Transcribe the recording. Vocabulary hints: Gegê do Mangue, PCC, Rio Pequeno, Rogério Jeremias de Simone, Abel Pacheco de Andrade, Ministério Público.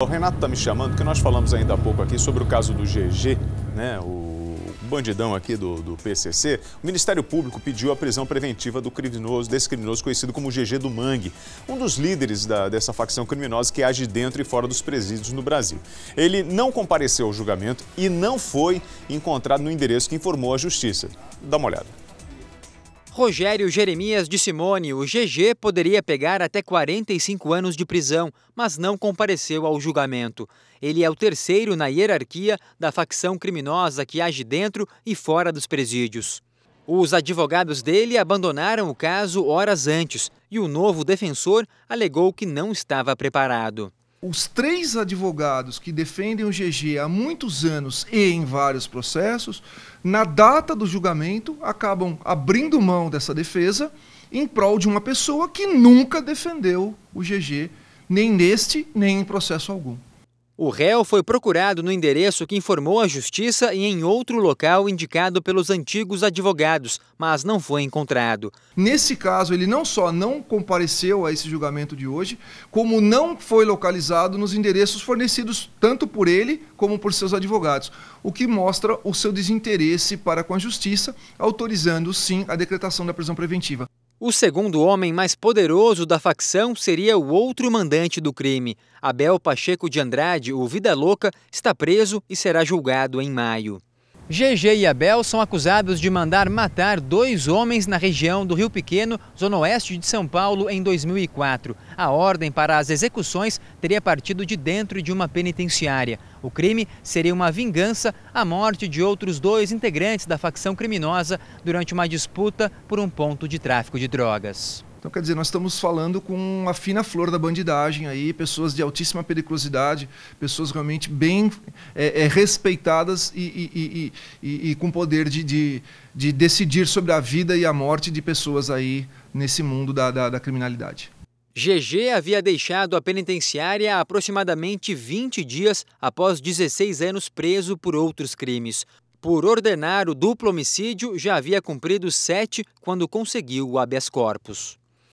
O Renato está me chamando, porque nós falamos ainda há pouco aqui sobre o caso do Gegê, né, o bandidão aqui do PCC. O Ministério Público pediu a prisão preventiva desse criminoso conhecido como Gegê do Mangue, um dos líderes dessa facção criminosa que age dentro e fora dos presídios no Brasil. Ele não compareceu ao julgamento e não foi encontrado no endereço que informou a Justiça. Dá uma olhada. Rogério Jeremias de Simone, o Gegê, poderia pegar até 45 anos de prisão, mas não compareceu ao julgamento. Ele é o terceiro na hierarquia da facção criminosa que age dentro e fora dos presídios. Os advogados dele abandonaram o caso horas antes e o novo defensor alegou que não estava preparado. Os três advogados que defendem o Gegê há muitos anos e em vários processos, na data do julgamento, acabam abrindo mão dessa defesa em prol de uma pessoa que nunca defendeu o Gegê, nem neste, nem em processo algum. O réu foi procurado no endereço que informou a Justiça e em outro local indicado pelos antigos advogados, mas não foi encontrado. Nesse caso, ele não só não compareceu a esse julgamento de hoje, como não foi localizado nos endereços fornecidos tanto por ele como por seus advogados, o que mostra o seu desinteresse para com a Justiça, autorizando sim a decretação da prisão preventiva. O segundo homem mais poderoso da facção seria o outro mandante do crime. Abel Pacheco de Andrade, o Vida Louca, está preso e será julgado em maio. Gegê e Abel são acusados de mandar matar dois homens na região do Rio Pequeno, zona oeste de São Paulo, em 2004. A ordem para as execuções teria partido de dentro de uma penitenciária. O crime seria uma vingança à morte de outros dois integrantes da facção criminosa durante uma disputa por um ponto de tráfico de drogas. Então, quer dizer, nós estamos falando com uma fina flor da bandidagem aí, pessoas de altíssima periculosidade, pessoas realmente bem respeitadas e com poder de decidir sobre a vida e a morte de pessoas aí nesse mundo da criminalidade. Gegê havia deixado a penitenciária há aproximadamente 20 dias após 16 anos preso por outros crimes. Por ordenar o duplo homicídio, já havia cumprido 7 quando conseguiu o habeas corpus.